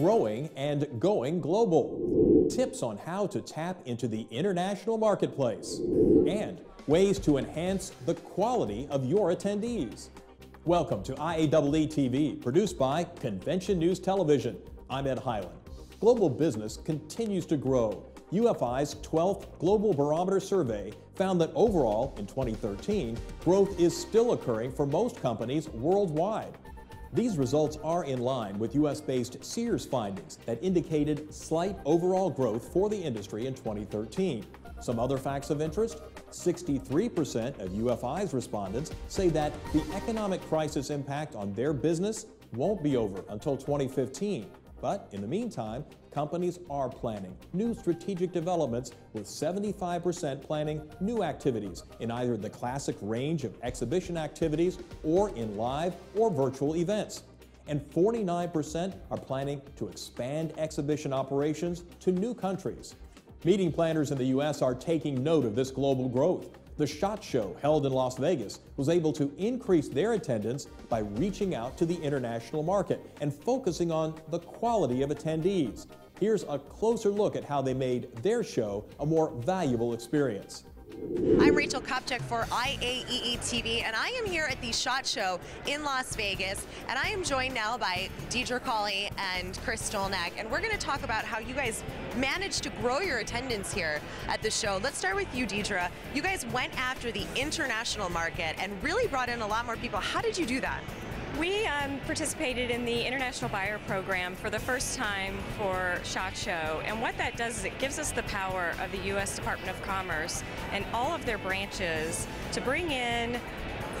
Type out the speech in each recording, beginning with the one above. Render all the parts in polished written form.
growing and going global, tips on how to tap into the international marketplace, and ways to enhance the quality of your attendees. Welcome to IAEE TV, produced by Convention News Television. I'm Ed Hyland. Global business continues to grow. UFI's 12th Global Barometer survey found that overall, in 2013, growth is still occurring for most companies worldwide. These results are in line with U.S.-based Sears findings that indicated slight overall growth for the industry in 2013. Some other facts of interest: 63% of UFI's respondents say that the economic crisis impact on their business won't be over until 2015. But in the meantime, companies are planning new strategic developments, with 75% planning new activities in either the classic range of exhibition activities or in live or virtual events. And 49% are planning to expand exhibition operations to new countries. Meeting planners in the U.S. are taking note of this global growth. The SHOT Show, held in Las Vegas, was able to increase their attendance by reaching out to the international market and focusing on the quality of attendees. Here's a closer look at how they made their show a more valuable experience. I'm Rachel Kopchak for IAEE TV, and I am here at the SHOT Show in Las Vegas, and I am joined now by Deidre Cawley and Chris Stolnack, and we're going to talk about how you guys managed to grow your attendance here at the show. Let's start with you, Deidre. You guys went after the international market and really brought in a lot more people. How did you do that? We participated in the International Buyer Program for the first time for SHOT Show, and what that does is it gives us the power of the U.S. Department of Commerce and all of their branches to bring in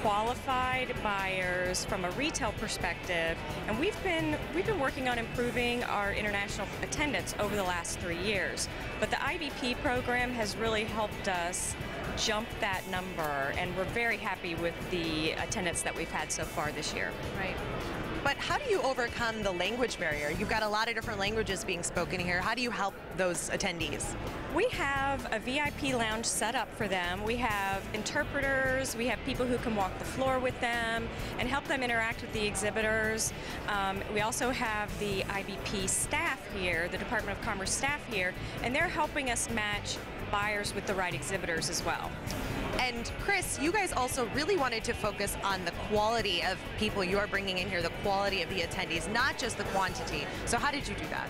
qualified buyers from a retail perspective, and we've been working on improving our international attendance over the last 3 years. But the IBP program has really helped us jump that number, and we're very happy with the attendance that we've had so far this year. Right. But how do you overcome the language barrier? You've got a lot of different languages being spoken here. How do you help those attendees? We have a VIP lounge set up for them. We have interpreters, we have people who can walk the floor with them and help them interact with the exhibitors. We also have the IBP staff here, the Department of Commerce staff here, and they're helping us match buyers with the right exhibitors as well. And Chris, you guys also really wanted to focus on the quality of people you are bringing in here, the quality of the attendees, not just the quantity. So how did you do that?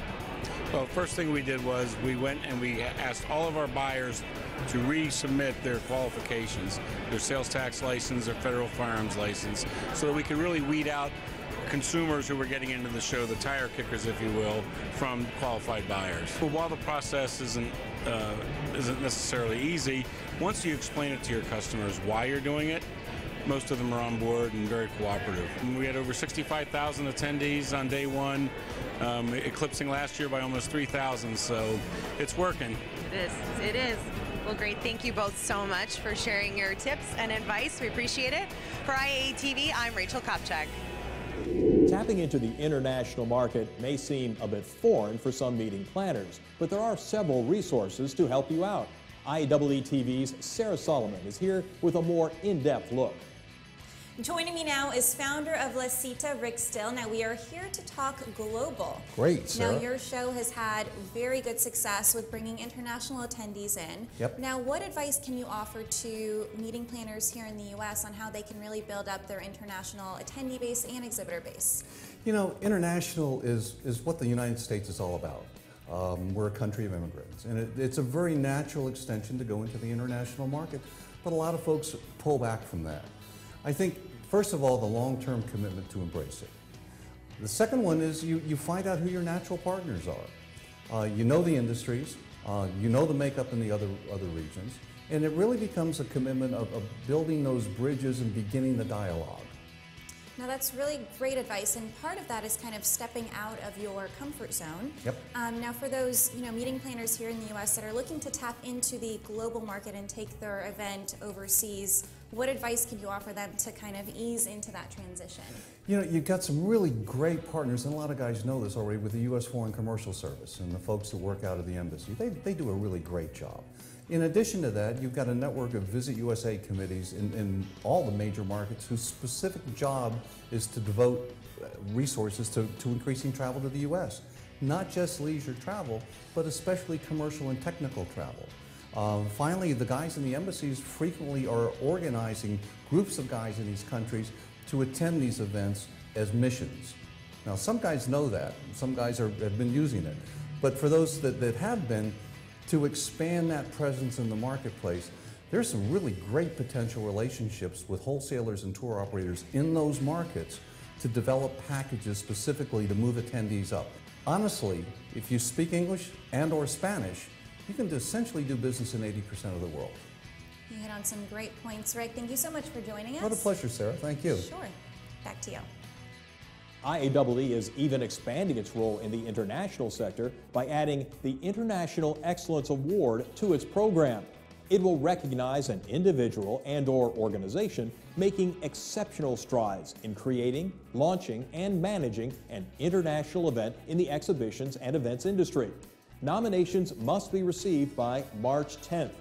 Well, first thing we did was we went and we asked all of our buyers to resubmit their qualifications, their sales tax license, their federal firearms license, so that we could really weed out consumers who were getting into the show, the tire kickers, if you will, from qualified buyers. But while the process isn't necessarily easy, once you explain it to your customers why you're doing it, most of them are on board and very cooperative. And we had over 65,000 attendees on day one, eclipsing last year by almost 3,000, so it's working. It is. Well, great. Thank you both so much for sharing your tips and advice. We appreciate it. For IAEE TV, I'm Rachel Kopchak. Tapping into the international market may seem a bit foreign for some meeting planners, but there are several resources to help you out. IAEE TV's Sarah Solomon is here with a more in-depth look. Joining me now is founder of La Cita, Rick Still. Now, we are here to talk global. Great, Sarah. Now, your show has had very good success with bringing international attendees in. Yep. Now, what advice can you offer to meeting planners here in the U.S. on how they can really build up their international attendee base and exhibitor base? You know, international is what the United States is all about. We're a country of immigrants, and it's a very natural extension to go into the international market, but a lot of folks pull back from that. I think, first of all, the long-term commitment to embrace it. The second one is you find out who your natural partners are. You know the industries, you know the makeup in the other regions, and it really becomes a commitment of building those bridges and beginning the dialogue. Now, that's really great advice, and part of that is kind of stepping out of your comfort zone. Yep. Now, for those meeting planners here in the U.S. that are looking to tap into the global market and take their event overseas, what advice can you offer them to kind of ease into that transition? You know, you've got some really great partners, and a lot of guys know this already, with the U.S. Foreign Commercial Service and the folks that work out of the embassy. They do a really great job. In addition to that, you've got a network of Visit USA committees in all the major markets whose specific job is to devote resources to increasing travel to the U.S. not just leisure travel, but especially commercial and technical travel. Finally, the guys in the embassies frequently are organizing groups of guys in these countries to attend these events as missions. Now, some guys know that. Some guys have been using it. But for those that have been, to expand that presence in the marketplace, there's some really great potential relationships with wholesalers and tour operators in those markets to develop packages specifically to move attendees up. Honestly, if you speak English and or Spanish, you can essentially do business in 80% of the world. You hit on some great points, Rick. Thank you so much for joining us. What a pleasure, Sarah. Thank you. Sure. Back to you. IAEE is even expanding its role in the international sector by adding the International Excellence Award to its program. It will recognize an individual and or organization making exceptional strides in creating, launching, and managing an international event in the exhibitions and events industry. Nominations must be received by March 10th.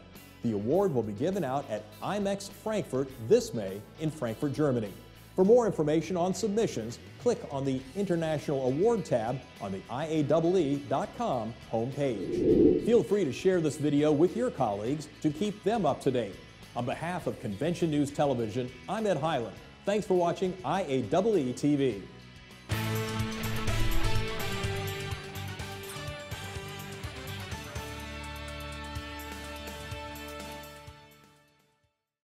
The award will be given out at IMEX Frankfurt this May in Frankfurt, Germany. For more information on submissions, click on the International Award tab on the IAEE.com homepage. Feel free to share this video with your colleagues to keep them up to date. On behalf of Convention News Television, I'm Ed Hyland. Thanks for watching IAEE TV.